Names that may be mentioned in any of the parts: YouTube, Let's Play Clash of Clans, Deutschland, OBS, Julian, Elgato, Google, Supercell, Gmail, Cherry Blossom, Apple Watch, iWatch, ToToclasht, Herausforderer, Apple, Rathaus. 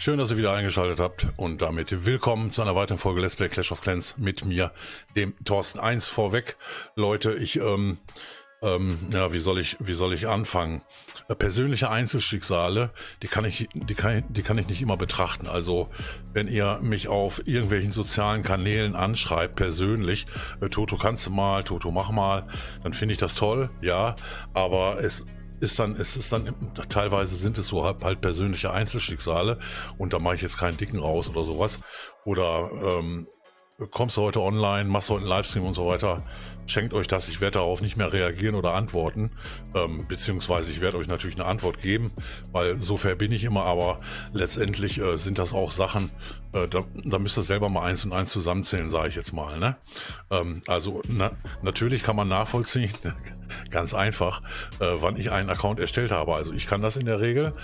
Schön, dass ihr wieder eingeschaltet habt und damit willkommen zu einer weiteren Folge Let's Play Clash of Clans mit mir, dem Thorsten 1 vorweg. Leute, ich, ja, wie soll ich anfangen? Persönliche Einzelschicksale, die kann ich nicht immer betrachten. Also, wenn ihr mich auf irgendwelchen sozialen Kanälen anschreibt, persönlich, Toto, kannst du mal, Toto, mach mal, dann finde ich das toll, ja, aber es ist dann, teilweise sind es so halt persönliche Einzelschicksale und da mache ich jetzt keinen Dicken raus oder sowas. Oder kommst du heute online, machst heute einen Livestream und so weiter, schenkt euch das, ich werde darauf nicht mehr reagieren oder antworten, beziehungsweise ich werde euch natürlich eine Antwort geben, weil so fair bin ich immer, aber letztendlich sind das auch Sachen, da müsst ihr selber mal 1 und 1 zusammenzählen, sage ich jetzt mal, ne? Also natürlich kann man nachvollziehen, ganz einfach, wann ich einen Account erstellt habe. Also ich kann das in der Regel,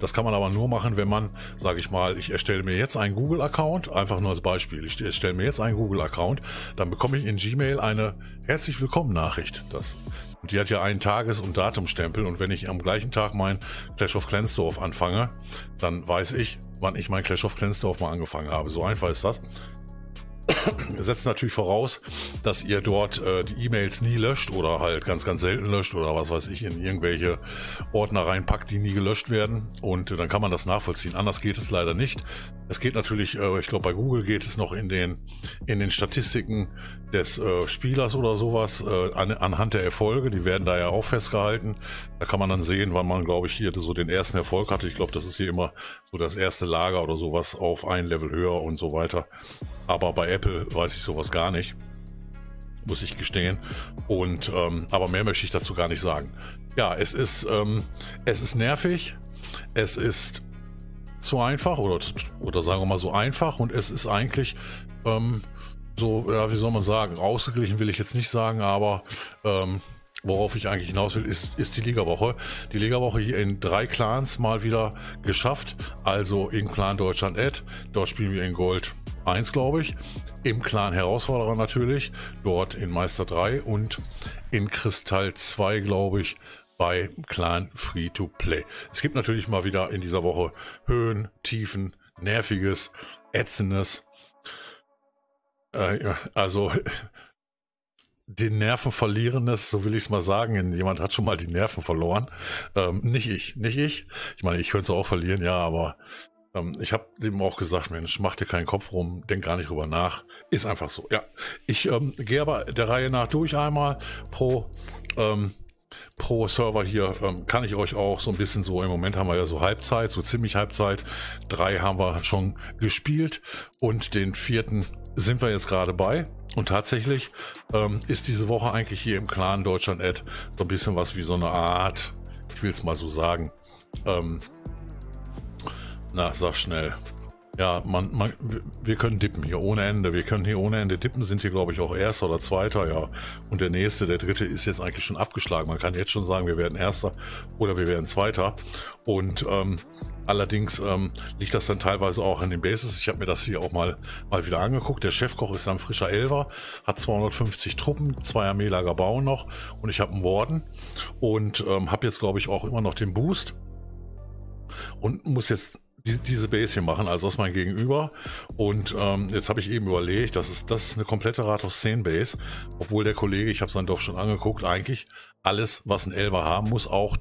das kann man aber nur machen, wenn man, sage ich mal, ich erstelle mir jetzt einen Google-Account, einfach nur als Beispiel, ich erstelle mir jetzt einen Google-Account, dann bekomme ich in Gmail eine Herzlich Willkommen-Nachricht. Und die hat ja einen Tages- und Datumstempel und wenn ich am gleichen Tag mein Clash of Clans Dorf anfange, dann weiß ich, wann ich mein Clash of Clans Dorf mal angefangen habe. So einfach ist das. Setzt natürlich voraus, dass ihr dort die E-Mails nie löscht oder halt ganz, ganz selten löscht oder was weiß ich, in irgendwelche Ordner reinpackt, die nie gelöscht werden und dann kann man das nachvollziehen. Anders geht es leider nicht. Es geht natürlich, ich glaube bei Google geht es noch in den Statistiken des Spielers oder sowas anhand der Erfolge, die werden da ja auch festgehalten. Da kann man dann sehen, wann man, glaube ich, hier so den ersten Erfolg hatte. Ich glaube, das ist hier immer so das erste Lager oder sowas auf ein Level höher und so weiter. Aber bei Apple weiß ich sowas gar nicht, muss ich gestehen. Und aber mehr möchte ich dazu gar nicht sagen. Ja, es ist nervig, es ist zu einfach oder sagen wir mal so einfach und es ist eigentlich so, ja, wie soll man sagen, ausgeglichen will ich jetzt nicht sagen, aber worauf ich eigentlich hinaus will, ist die Ligawoche. Die Ligawoche hier in 3 Clans mal wieder geschafft, also im Clan Deutschland Ad, dort spielen wir in Gold 1, glaube ich, im Clan Herausforderer natürlich, dort in Meister 3 und in Kristall 2, glaube ich, bei Clan Free-to-Play. Es gibt natürlich mal wieder in dieser Woche Höhen, Tiefen, Nerviges, Ätzendes, also den Nerven verlierendes, so will ich es mal sagen, jemand hat schon mal die Nerven verloren, nicht ich, ich meine, ich könnte es auch verlieren, ja, aber ich habe eben auch gesagt, Mensch, mach dir keinen Kopf rum, denk gar nicht drüber nach, ist einfach so, ja. Ich gehe aber der Reihe nach durch einmal pro Server hier, kann ich euch auch so ein bisschen so, im Moment haben wir ja so Halbzeit, so ziemlich Halbzeit, 3 haben wir schon gespielt und den 4. sind wir jetzt gerade bei. Und tatsächlich ist diese Woche eigentlich hier im Clan Deutschland Ad so ein bisschen was wie so eine Art, ich will es mal so sagen, na, sag schnell. Ja, wir können dippen hier ohne Ende. Wir können hier ohne Ende dippen, sind hier, glaube ich, auch Erster oder Zweiter, ja. Und der Nächste, der Dritte ist jetzt eigentlich schon abgeschlagen. Man kann jetzt schon sagen, wir werden Erster oder wir werden Zweiter. Und allerdings liegt das dann teilweise auch an den Bases. Ich habe mir das hier auch mal wieder angeguckt. Der Chefkoch ist ein frischer Elfer, hat 250 Truppen, 2 Armeelager bauen noch und ich habe einen Warden und habe jetzt, glaube ich, auch immer noch den Boost und muss jetzt diese Base hier machen, also das ist mein Gegenüber. Und jetzt habe ich eben überlegt, das ist eine komplette Rathaus 10 Base, obwohl der Kollege, ich habe es dann doch schon angeguckt, eigentlich alles, was ein Elfer haben muss, auch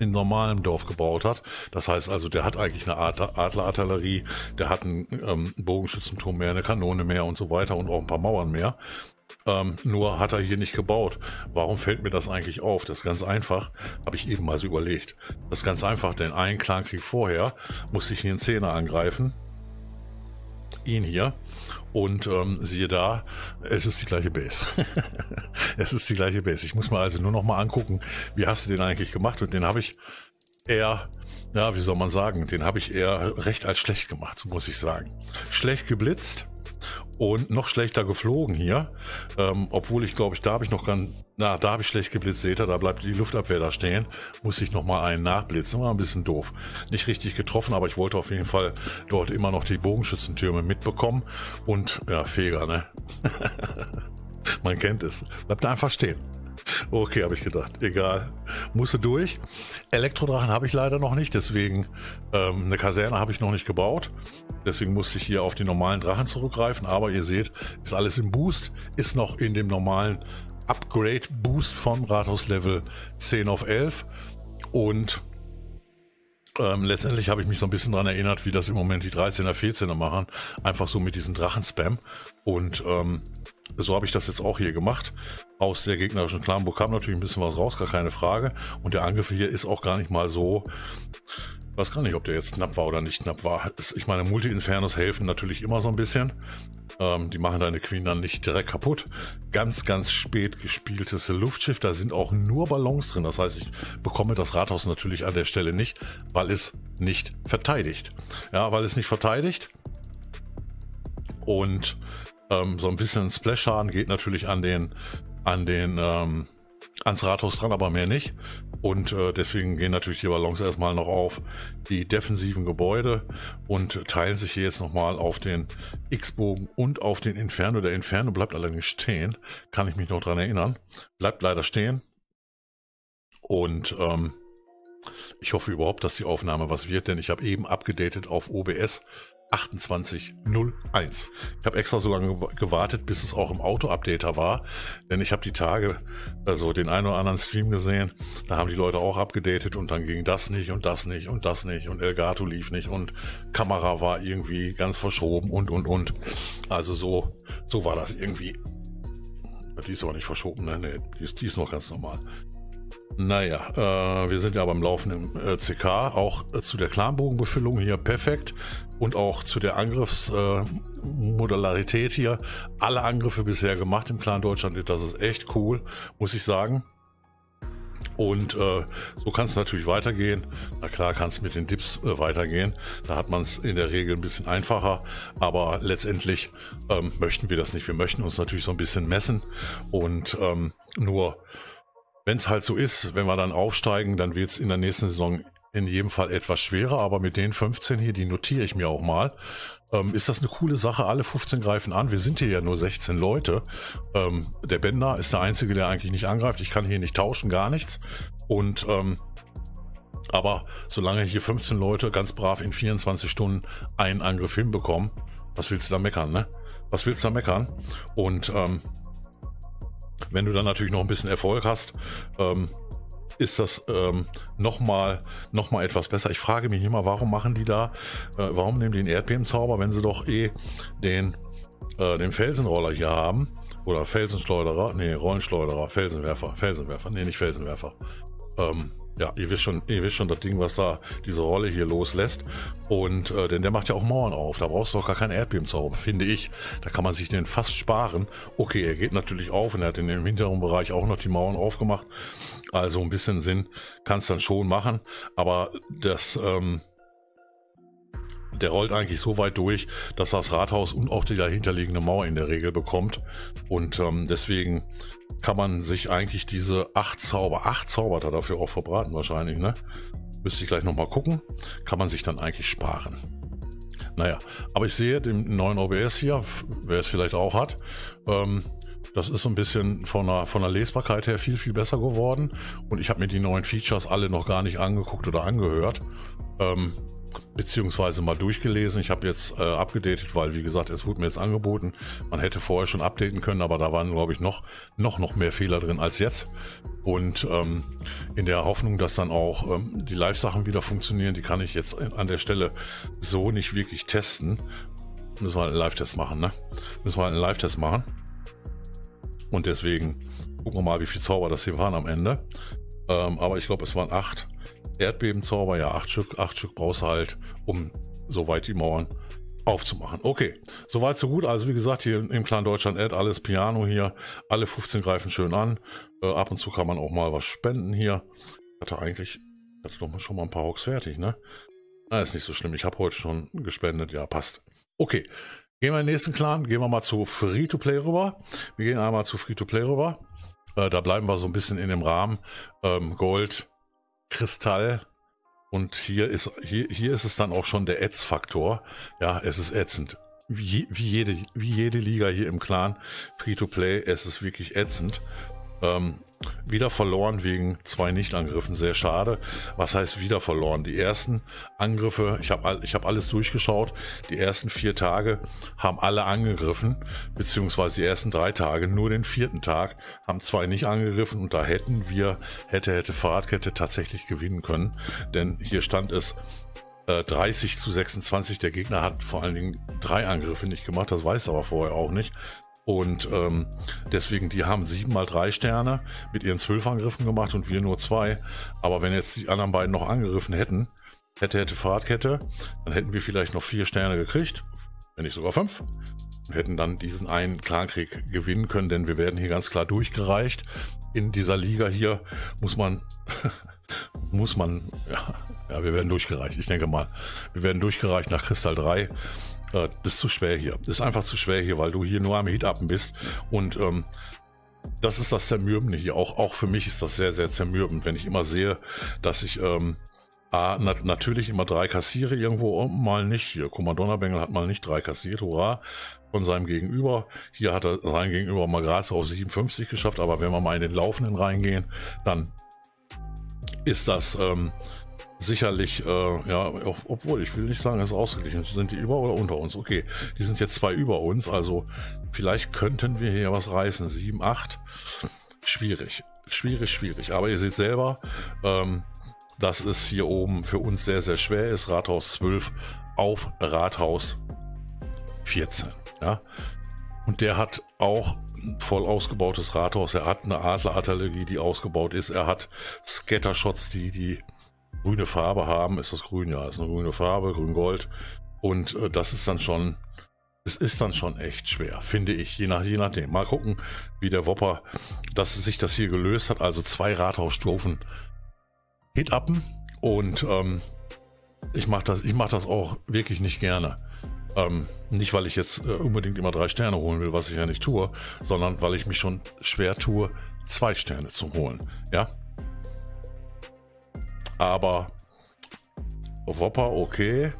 in normalem Dorf gebaut hat. Das heißt also, der hat eigentlich eine Adlerartillerie, der hat einen Bogenschützenturm mehr, eine Kanone mehr und so weiter und auch ein paar Mauern mehr. Nur hat er hier nicht gebaut. Warum fällt mir das eigentlich auf? Das ist ganz einfach, habe ich eben mal so überlegt. Das ist ganz einfach, denn einen Clankrieg vorher musste ich hier einen Zehner angreifen. Ihn hier. Und siehe da, es ist die gleiche Base. Es ist die gleiche Base. Ich muss mir also nur noch mal angucken, wie hast du den eigentlich gemacht? Und den habe ich eher, ja, wie soll man sagen, den habe ich eher recht als schlecht gemacht, so muss ich sagen. Schlecht geblitzt. Und noch schlechter geflogen hier, obwohl ich glaube, da habe ich noch ganz, na, da habe ich schlecht geblitzt, seht ihr, da bleibt die Luftabwehr da stehen, muss ich nochmal einen nachblitzen, war ein bisschen doof. Nicht richtig getroffen, aber ich wollte auf jeden Fall dort immer noch die Bogenschützentürme mitbekommen und, ja, Feger, ne? Man kennt es, bleibt einfach stehen. Okay, habe ich gedacht. Egal. Musste durch. Elektrodrachen habe ich leider noch nicht, deswegen eine Kaserne habe ich noch nicht gebaut. Deswegen musste ich hier auf die normalen Drachen zurückgreifen. Aber ihr seht, ist alles im Boost. Ist noch in dem normalen Upgrade-Boost vom Rathaus-Level 10 auf 11. Und letztendlich habe ich mich so ein bisschen daran erinnert, wie das im Moment die 13er, 14er machen. Einfach so mit diesem Drachen-Spam. Und so habe ich das jetzt auch hier gemacht. Aus der gegnerischen Clanburg kam natürlich ein bisschen was raus, gar keine Frage. Und der Angriff hier ist auch gar nicht mal so... Ich weiß gar nicht, ob der jetzt knapp war oder nicht knapp war. Ich meine, Multi-Infernos helfen natürlich immer so ein bisschen. Die machen deine Queen dann nicht direkt kaputt. Ganz, ganz spät gespieltes Luftschiff. Da sind auch nur Ballons drin. Das heißt, ich bekomme das Rathaus natürlich an der Stelle nicht, weil es nicht verteidigt. Ja, weil es nicht verteidigt. Und so ein bisschen Splash-Schaden geht natürlich ans Rathaus dran, aber mehr nicht. Und deswegen gehen natürlich die Ballons erstmal noch auf die defensiven Gebäude und teilen sich hier jetzt nochmal auf den X-Bogen und auf den Inferno. Der Inferno bleibt allerdings stehen, kann ich mich noch dran erinnern. Bleibt leider stehen. Und ich hoffe überhaupt, dass die Aufnahme was wird, denn ich habe eben abgedatet auf OBS 28.01. Ich habe extra so lange gewartet, bis es auch im Auto-Updater war, denn ich habe die Tage, also den einen oder anderen Stream gesehen, da haben die Leute auch abgedatet und dann ging das nicht und das nicht und das nicht und Elgato lief nicht und Kamera war irgendwie ganz verschoben und. Also so war das irgendwie. Die ist aber nicht verschoben, ne? Die ist noch ganz normal. Naja, wir sind ja beim Laufen im CK, auch zu der Clanbogenbefüllung hier perfekt und auch zu der Angriffsmodularität hier. Alle Angriffe bisher gemacht im Clan Deutschland, das ist echt cool, muss ich sagen. Und so kann es natürlich weitergehen. Na klar kann es mit den Dips weitergehen. Da hat man es in der Regel ein bisschen einfacher. Aber letztendlich möchten wir das nicht. Wir möchten uns natürlich so ein bisschen messen und nur... Wenn es halt so ist, wenn wir dann aufsteigen, dann wird es in der nächsten Saison in jedem Fall etwas schwerer. Aber mit den 15 hier, die notiere ich mir auch mal, ist das eine coole Sache. Alle 15 greifen an. Wir sind hier ja nur 16 Leute. Der Bender ist der Einzige, der eigentlich nicht angreift. Ich kann hier nicht tauschen, gar nichts. Und aber solange hier 15 Leute ganz brav in 24 Stunden einen Angriff hinbekommen, was willst du da meckern, ne? Was willst du da meckern? Und wenn du dann natürlich noch ein bisschen Erfolg hast, ist das nochmal etwas besser. Ich frage mich immer, warum machen die da, warum nehmen die den Erdbebenzauber, wenn sie doch eh den Felsenroller hier haben? Oder Felsenschleuderer, nee, Rollenschleuderer, Felsenwerfer, nee, nicht Felsenwerfer. Ja, ihr wisst schon das Ding, was da diese Rolle hier loslässt. Und denn der macht ja auch Mauern auf. Da brauchst du doch gar keinen Erdbebenzauber, finde ich. Da kann man sich den fast sparen. Okay, er geht natürlich auf und er hat in dem hinteren Bereich auch noch die Mauern aufgemacht. Also ein bisschen Sinn kann es dann schon machen. Aber das... Der rollt eigentlich so weit durch, dass das Rathaus und auch die dahinterliegende Mauer in der Regel bekommt. Und deswegen kann man sich eigentlich diese 8 Zauber hat er dafür auch verbraten wahrscheinlich, ne? Müsste ich gleich nochmal gucken. Kann man sich dann eigentlich sparen. Naja, aber ich sehe den neuen OBS hier, wer es vielleicht auch hat, das ist so ein bisschen von der Lesbarkeit her viel, viel besser geworden. Und ich habe mir die neuen Features alle noch gar nicht angeguckt oder angehört. Beziehungsweise mal durchgelesen. Ich habe jetzt upgedatet, weil wie gesagt, es wurde mir jetzt angeboten. Man hätte vorher schon updaten können, aber da waren, glaube ich, noch mehr Fehler drin als jetzt. Und in der Hoffnung, dass dann auch die Live-Sachen wieder funktionieren, die kann ich jetzt an der Stelle so nicht wirklich testen. Müssen wir halt einen Live-Test machen, ne? Müssen wir halt einen Live-Test machen. Und deswegen gucken wir mal, wie viel Zauber das hier waren am Ende. Aber ich glaube, es waren 8. Erdbebenzauber, ja, 8 Stück brauchst du halt, um soweit die Mauern aufzumachen. Okay, soweit so gut. Also wie gesagt, hier im Clan Deutschland Ad, alles Piano hier, alle 15 greifen schön an. Ab und zu kann man auch mal was spenden hier. Ich hatte doch schon mal ein paar Hawks fertig, ne? Na, ist nicht so schlimm. Ich habe heute schon gespendet, ja, passt. Okay, gehen wir in den nächsten Clan, gehen wir mal zu Free-to-Play rüber. Wir gehen einmal zu Free-to-Play rüber. Da bleiben wir so ein bisschen in dem Rahmen. Gold, Kristall und hier ist es dann auch schon der Ätzfaktor. Ja, es ist ätzend. Wie jede Liga hier im Clan Free-to-Play, es ist wirklich ätzend. Wieder verloren wegen 2 Nichtangriffen. Sehr schade. Was heißt wieder verloren? Die ersten Angriffe, ich hab alles durchgeschaut. Die ersten 4 Tage haben alle angegriffen, beziehungsweise die ersten 3 Tage. Nur den 4. Tag haben 2 nicht angegriffen und da hätten wir, hätte Fahrradkette tatsächlich gewinnen können. Denn hier stand es 30:26. Der Gegner hat vor allen Dingen 3 Angriffe nicht gemacht. Das weiß er aber vorher auch nicht. Und deswegen, die haben 7 mal 3 Sterne mit ihren 12 Angriffen gemacht und wir nur 2. Aber wenn jetzt die anderen beiden noch angegriffen hätten, hätte Fahrradkette, dann hätten wir vielleicht noch 4 Sterne gekriegt, wenn nicht sogar 5. Und hätten dann diesen einen Clankrieg gewinnen können, denn wir werden hier ganz klar durchgereicht. In dieser Liga hier muss man, ja, wir werden durchgereicht, ich denke mal. Wir werden durchgereicht nach Kristall 3. Das ist zu schwer hier. Das ist einfach zu schwer hier, weil du hier nur am Heat-Upen bist. Und das ist das Zermürbende hier. Auch für mich ist das sehr, sehr zermürbend, wenn ich immer sehe, dass ich natürlich immer 3 kassiere irgendwo. Und mal nicht hier. Kommandona Bengel hat mal nicht 3 kassiert. Hurra. Von seinem Gegenüber. Hier hat er sein Gegenüber mal gerade so auf 57 geschafft. Aber wenn wir mal in den Laufenden reingehen, dann ist das... sicherlich, ja, obwohl ich will nicht sagen, es ist ausgeglichen. Sind die über oder unter uns? Okay, die sind jetzt 2 über uns, also vielleicht könnten wir hier was reißen. 7, 8, schwierig, schwierig, schwierig. Aber ihr seht selber, dass es hier oben für uns sehr, sehr schwer ist. Rathaus 12 auf Rathaus 14. Ja? Und der hat auch voll ausgebautes Rathaus. Er hat eine Adler-Artillerie, die ausgebaut ist. Er hat Scattershots, die grüne Farbe haben. Ist das grün? Ja, ist eine grüne Farbe, grün-gold. Und das ist dann schon, es ist dann schon echt schwer, finde ich, je nachdem. Mal gucken, wie der Wopper, dass sich das hier gelöst hat. Also 2 Rathausstufen Hit-Upen und ich mach das auch wirklich nicht gerne. Nicht, weil ich jetzt unbedingt immer 3 Sterne holen will, was ich ja nicht tue, sondern weil ich mich schon schwer tue, 2 Sterne zu holen. Ja? Aber Wopper, okay.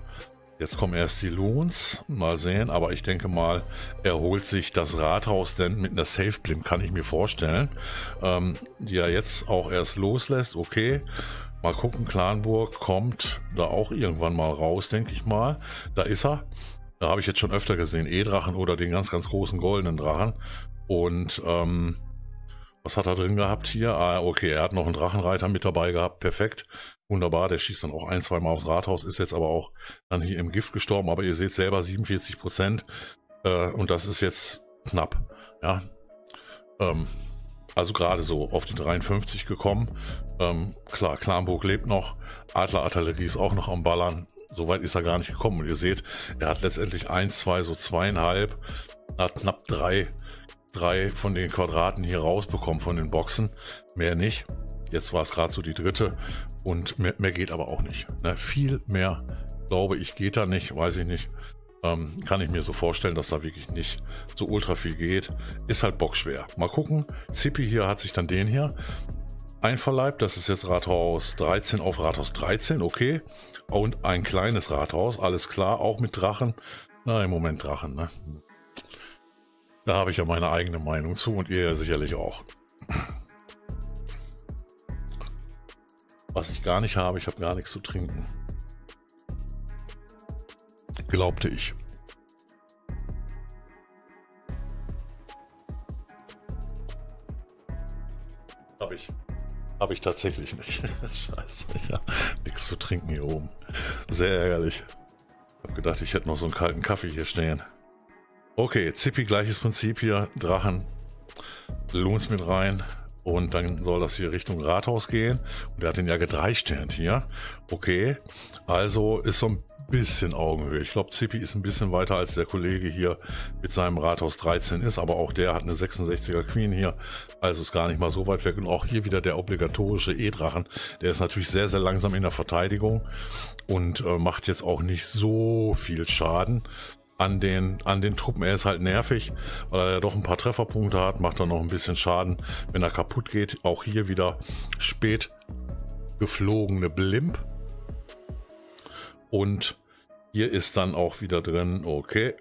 Jetzt kommen erst die Loons. Mal sehen. Aber ich denke mal, er holt sich das Rathaus, denn mit einer Safe Blimp kann ich mir vorstellen. Die er jetzt auch erst loslässt. Okay. Mal gucken. Clanburg kommt da auch irgendwann mal raus, denke ich mal. Da ist er. Da habe ich jetzt schon öfter gesehen. E-Drachen oder den ganz, ganz großen goldenen Drachen. Und was hat er drin gehabt hier? Ah, okay, er hat noch einen Drachenreiter mit dabei gehabt. Perfekt. Wunderbar. Der schießt dann auch 1-2 Mal aufs Rathaus. Ist jetzt aber auch dann hier im Gift gestorben. Aber ihr seht selber 47%. Und das ist jetzt knapp. Ja. Also gerade so auf die 53 gekommen. Klar, Clanburg lebt noch. Adler-Artillerie ist auch noch am Ballern. Soweit ist er gar nicht gekommen. Und ihr seht, er hat letztendlich 1, 2, so 2,5. Hat knapp 3 von den Quadraten hier rausbekommen von den Boxen, mehr nicht. Jetzt war es gerade so die dritte und mehr geht aber auch nicht. Ne? Viel mehr, glaube ich, geht da nicht, weiß ich nicht. Kann ich mir so vorstellen, dass da wirklich nicht so ultra viel geht. Ist halt bockschwer. Mal gucken, Zippy hier hat sich dann den hier einverleibt. Das ist jetzt Rathaus 13 auf Rathaus 13, okay. Und ein kleines Rathaus, alles klar, auch mit Drachen. Na, im Moment Drachen, ne? Da habe ich ja meine eigene Meinung zu und ihr sicherlich auch. Was ich gar nicht habe, ich habe gar nichts zu trinken. Glaubte ich. Habe ich tatsächlich nicht. Scheiße, ja. Nichts zu trinken hier oben. Sehr ärgerlich. Ich habe gedacht, ich hätte noch so einen kalten Kaffee hier stehen. Okay, Zippy, gleiches Prinzip hier, Drachen, Loons mit rein und dann soll das hier Richtung Rathaus gehen und er hat den ja gedreisternt hier, okay, also ist so ein bisschen Augenhöhe. Ich glaube, Zippy ist ein bisschen weiter als der Kollege hier mit seinem Rathaus 13 ist, aber auch der hat eine 66er Queen hier, also ist gar nicht mal so weit weg und auch hier wieder der obligatorische E-Drachen, der ist natürlich sehr, sehr langsam in der Verteidigung und macht jetzt auch nicht so viel Schaden an den Truppen. Er ist halt nervig, weil er ja doch ein paar Trefferpunkte hat, macht dann noch ein bisschen Schaden, wenn er kaputt geht. Auch hier wieder spät geflogene Blimp. Und hier ist dann auch wieder drin, okay,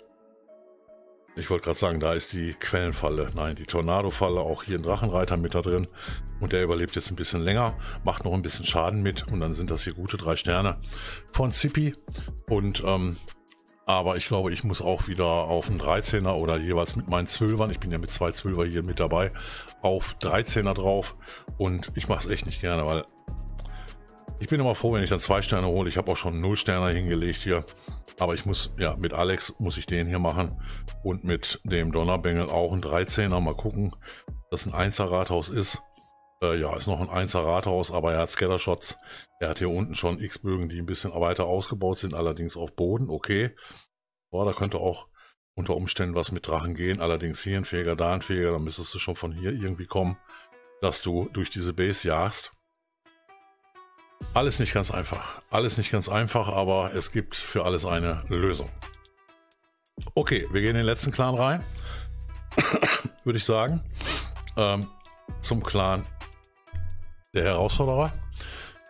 Ich wollte gerade sagen, da ist die Quellenfalle, nein, die Tornadofalle, auch hier ein Drachenreiter mit da drin. Und der überlebt jetzt ein bisschen länger, macht noch ein bisschen Schaden mit und dann sind das hier gute 3 Sterne von Zippy. Und aber ich glaube, ich muss auch wieder auf einen 13er oder jeweils mit meinen 12ern, ich bin ja mit 2 12er hier mit dabei, auf 13er drauf. Und ich mache es echt nicht gerne, weil ich bin immer froh, wenn ich dann 2 Sterne hole. Ich habe auch schon 0 Sterne hingelegt hier. Aber ich muss, ja, mit Alex muss ich den hier machen und mit dem Donnerbengel auch ein 13er. Mal gucken, dass ein 1er Rathaus ist. Ja, ist noch ein 1er Rathaus, aber er hat Scattershots. Er hat hier unten schon X-Bögen, die ein bisschen weiter ausgebaut sind, allerdings auf Boden. Okay, boah, da könnte auch unter Umständen was mit Drachen gehen. Allerdings hier ein Feger, da ein Feger, da müsstest du schon von hier irgendwie kommen, dass du durch diese Base jagst. Alles nicht ganz einfach. Alles nicht ganz einfach, aber es gibt für alles eine Lösung. Okay, wir gehen in den letzten Clan rein. Würde ich sagen. Zum Clan der Herausforderer,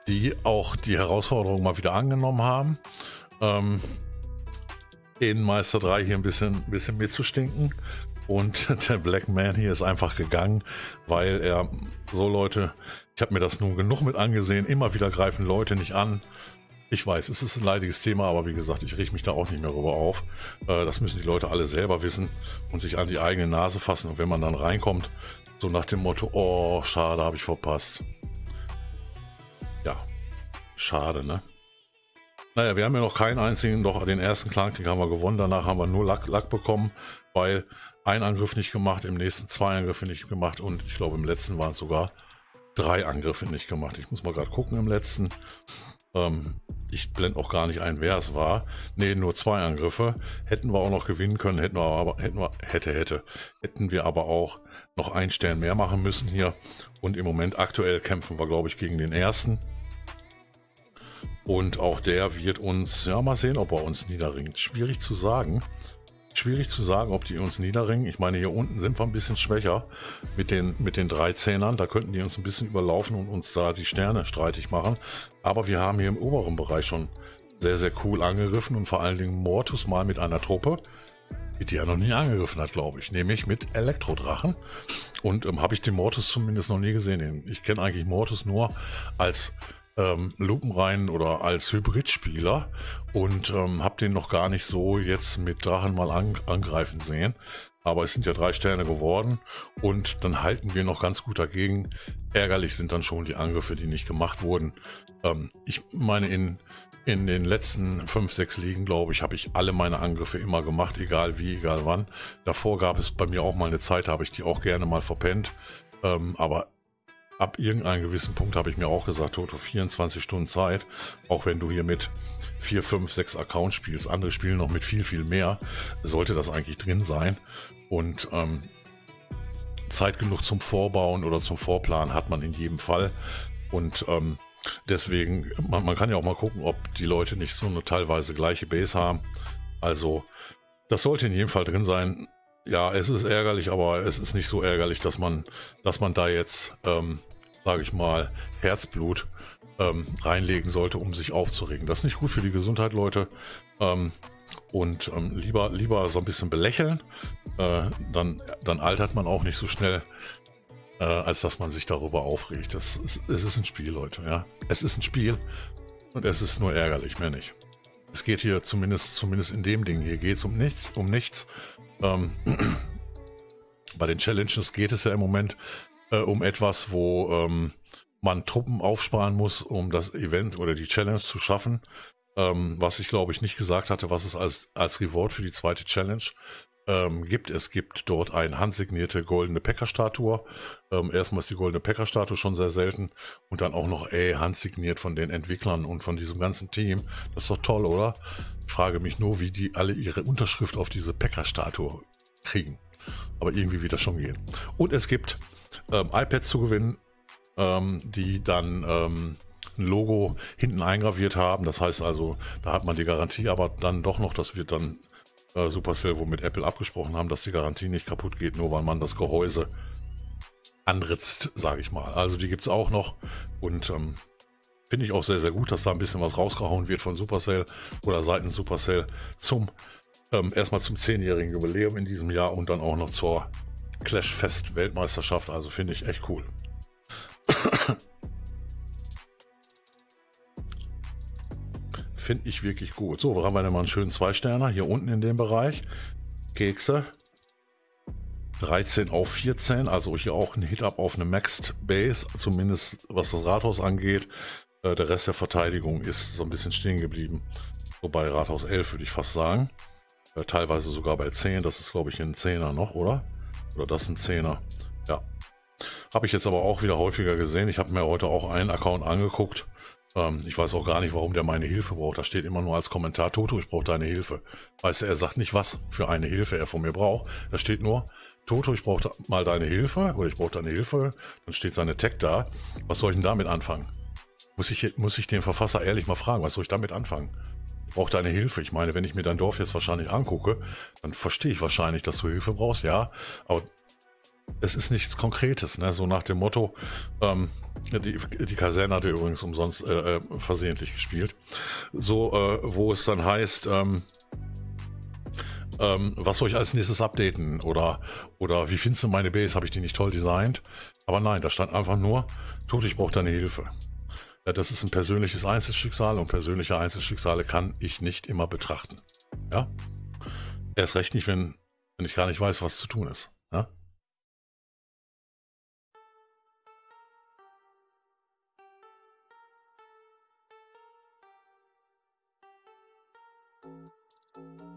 die auch die Herausforderung mal wieder angenommen haben. Edenmeister 3 hier ein bisschen mitzustinken. Und der Black Man hier ist einfach gegangen, weil er so, Leute, ich habe mir das nun genug mit angesehen, immer wieder greifen Leute nicht an. Ich weiß, es ist ein leidiges Thema, aber wie gesagt, ich richte mich da auch nicht mehr rüber auf. Das müssen die Leute alle selber wissen und sich an die eigene Nase fassen. Und wenn man dann reinkommt, so nach dem Motto, oh, schade, habe ich verpasst. Ja, schade, ne? Naja, wir haben ja noch keinen einzigen, doch den ersten Clankrieg haben wir gewonnen, danach haben wir nur Lack bekommen, weil ein Angriff nicht gemacht, im nächsten 2 Angriffe nicht gemacht und ich glaube im letzten waren es sogar 3 Angriffe nicht gemacht. Ich muss mal gerade gucken im letzten. Ich blende auch gar nicht ein, wer es war. Ne, nur 2 Angriffe. Hätten wir auch noch gewinnen können, hätten wir aber auch noch 1 Stern mehr machen müssen hier. Und im Moment aktuell kämpfen wir, glaube ich, gegen den ersten. Und auch der wird uns, ja, mal sehen, ob er uns niederringt. Schwierig zu sagen. Schwierig zu sagen, ob die uns niederringen. Ich meine, hier unten sind wir ein bisschen schwächer mit den 13ern. Da könnten die uns ein bisschen überlaufen und uns da die Sterne streitig machen. Aber wir haben hier im oberen Bereich schon sehr, sehr cool angegriffen. Und vor allen Dingen Mortus mal mit einer Truppe, die er noch nie angegriffen hat, glaube ich. Nämlich mit Elektrodrachen. Und habe ich den Mortus zumindest noch nie gesehen. Ich kenne eigentlich Mortus nur als lupenrein oder als Hybridspieler und habe den noch gar nicht so jetzt mit Drachen mal angreifen sehen. Aber es sind ja 3 Sterne geworden und dann halten wir noch ganz gut dagegen. Ärgerlich sind dann schon die Angriffe, die nicht gemacht wurden. Ich meine, in den letzten 5, 6 Ligen, glaube ich, habe ich alle meine Angriffe immer gemacht, egal wie, egal wann. Davor gab es bei mir auch mal eine Zeit, da habe ich die auch gerne mal verpennt. Aber ab irgendeinem gewissen Punkt habe ich mir auch gesagt, Toto, 24 Stunden Zeit, auch wenn du hier mit 4, 5, 6 Accounts spielst, andere spielen noch mit viel, viel mehr, sollte das eigentlich drin sein. Und Zeit genug zum Vorbauen oder zum Vorplan hat man in jedem Fall. Und deswegen, man kann ja auch mal gucken, ob die Leute nicht so eine teilweise gleiche Base haben. Also das sollte in jedem Fall drin sein. Ja, es ist ärgerlich, aber es ist nicht so ärgerlich, dass man da jetzt, sage ich mal, Herzblut reinlegen sollte, um sich aufzuregen. Das ist nicht gut für die Gesundheit, Leute. Lieber so ein bisschen belächeln, dann altert man auch nicht so schnell, als dass man sich darüber aufregt. Es ist ein Spiel, Leute. Ja, es ist ein Spiel und es ist nur ärgerlich, mehr nicht. Es geht hier zumindest in dem Ding hier geht es um nichts, um nichts. Bei den Challenges geht es ja im Moment um etwas, wo man Truppen aufsparen muss, um das Event oder die Challenge zu schaffen. Was ich, glaube ich, nicht gesagt hatte, was es als Reward für die zweite Challenge gibt. Es gibt dort eine handsignierte goldene Päckerstatue. Erstmal ist die goldene Päckerstatue schon sehr selten und dann auch noch handsigniert von den Entwicklern und von diesem ganzen Team. Das ist doch toll, oder? Ich frage mich nur, wie die alle ihre Unterschrift auf diese Päckerstatue kriegen. Aber irgendwie wird das schon gehen. Und es gibt iPads zu gewinnen, die dann ein Logo hinten eingraviert haben. Das heißt also, da hat man die Garantie, aber dann doch noch, das wird dann Supercell, womit Apple abgesprochen haben, dass die Garantie nicht kaputt geht, nur weil man das Gehäuse anritzt, sage ich mal. Also die gibt es auch noch und finde ich auch sehr, sehr gut, dass da ein bisschen was rausgehauen wird von Supercell oder seitens Supercell zum Erstmal zum 10-jährigen Jubiläum in diesem Jahr und dann auch noch zur Clash-Fest-Weltmeisterschaft. Also finde ich echt cool. Finde ich wirklich gut. So, wo haben wir denn mal einen schönen 2-Sterner? Hier unten in dem Bereich. Kekse. 13 auf 14. Also hier auch ein Hit-Up auf eine Maxed Base. Zumindest was das Rathaus angeht. Der Rest der Verteidigung ist so ein bisschen stehen geblieben. So bei Rathaus 11 würde ich fast sagen. Teilweise sogar bei 10. Das ist, glaube ich, ein 10er noch, oder? Oder das ein 10er. Ja. Habe ich jetzt aber auch wieder häufiger gesehen. Ich habe mir heute auch einen Account angeguckt. Ich weiß auch gar nicht, warum der meine Hilfe braucht. Da steht immer nur als Kommentar, Toto, ich brauche deine Hilfe. Weißt du, er sagt nicht, was für eine Hilfe er von mir braucht. Da steht nur, Toto, ich brauche mal deine Hilfe oder ich brauche deine Hilfe. Dann steht seine Tag da. Was soll ich denn damit anfangen? Muss ich den Verfasser ehrlich mal fragen, was soll ich damit anfangen? Ich brauche deine Hilfe. Ich meine, wenn ich mir dein Dorf jetzt wahrscheinlich angucke, dann verstehe ich wahrscheinlich, dass du Hilfe brauchst, ja. Aber es ist nichts Konkretes, ne? So nach dem Motto, die Kaserne hat er übrigens umsonst versehentlich gespielt, so wo es dann heißt, was soll ich als nächstes updaten oder wie findest du meine Base, habe ich die nicht toll designt? Aber nein, da stand einfach nur, Tut, ich brauche deine Hilfe. Ja, das ist ein persönliches Einzelschicksal und persönliche Einzelschicksale kann ich nicht immer betrachten. Ja? Erst recht nicht, wenn ich gar nicht weiß, was zu tun ist. Ja?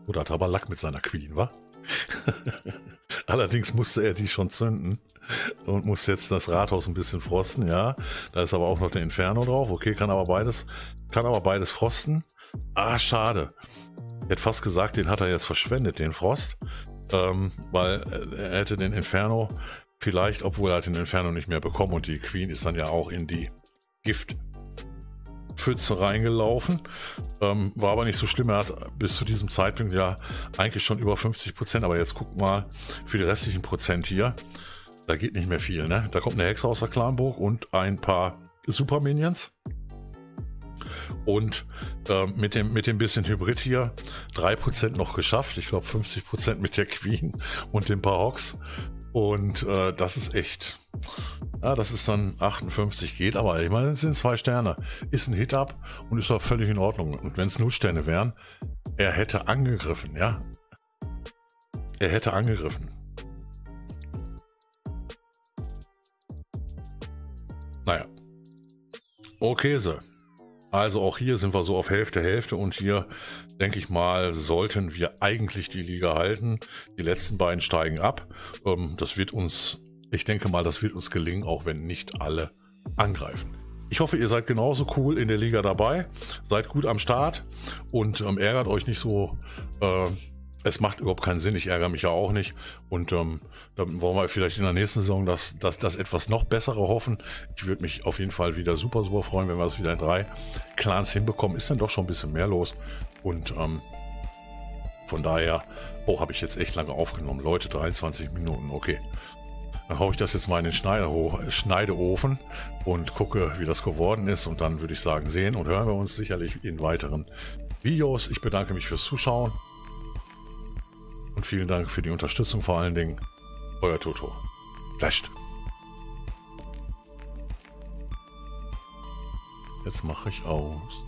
Oder hat aber Lack mit seiner Queen, wa? Allerdings musste er die schon zünden und muss jetzt das Rathaus ein bisschen frosten, ja. Da ist aber auch noch der Inferno drauf. Okay, kann aber beides frosten. Ah, schade. Ich hätte fast gesagt, den hat er jetzt verschwendet, den Frost. Weil er hätte den Inferno vielleicht, obwohl er den Inferno nicht mehr bekommen und die Queen ist dann ja auch in die Gift Pfütze reingelaufen, war aber nicht so schlimm. Er hat bis zu diesem Zeitpunkt ja eigentlich schon über 50%, aber jetzt guck mal für die restlichen Prozent hier, da geht nicht mehr viel, ne? Da kommt eine Hexe aus der Clanburg und ein paar Super Minions und mit dem bisschen Hybrid hier 3% noch geschafft, ich glaube 50% mit der Queen und den paar Hawks und das ist echt... Ja, das ist dann 58, geht aber. Ich meine, es sind 2 Sterne. Ist ein Hit-Up und ist auch völlig in Ordnung. Und wenn es 0 Sterne wären, er hätte angegriffen, ja? Er hätte angegriffen. Naja. Okay, so. Also auch hier sind wir so auf Hälfte und hier, denke ich mal, sollten wir eigentlich die Liga halten. Die letzten beiden steigen ab. Ich denke mal, das wird uns gelingen, auch wenn nicht alle angreifen. Ich hoffe, ihr seid genauso cool in der Liga dabei. Seid gut am Start und ärgert euch nicht so. Es macht überhaupt keinen Sinn. Ich ärgere mich ja auch nicht. Und dann wollen wir vielleicht in der nächsten Saison das etwas noch Bessere hoffen. Ich würde mich auf jeden Fall wieder super, super freuen, wenn wir das wieder in 3 Clans hinbekommen. Ist dann doch schon ein bisschen mehr los. Und von daher, habe ich jetzt echt lange aufgenommen. Leute, 23 Minuten, okay. Dann haue ich das jetzt mal in den Schneideofen und gucke, wie das geworden ist. Und dann würde ich sagen, sehen und hören wir uns sicherlich in weiteren Videos. Ich bedanke mich fürs Zuschauen und vielen Dank für die Unterstützung vor allen Dingen. Euer Toto. Clasht. Jetzt mache ich aus.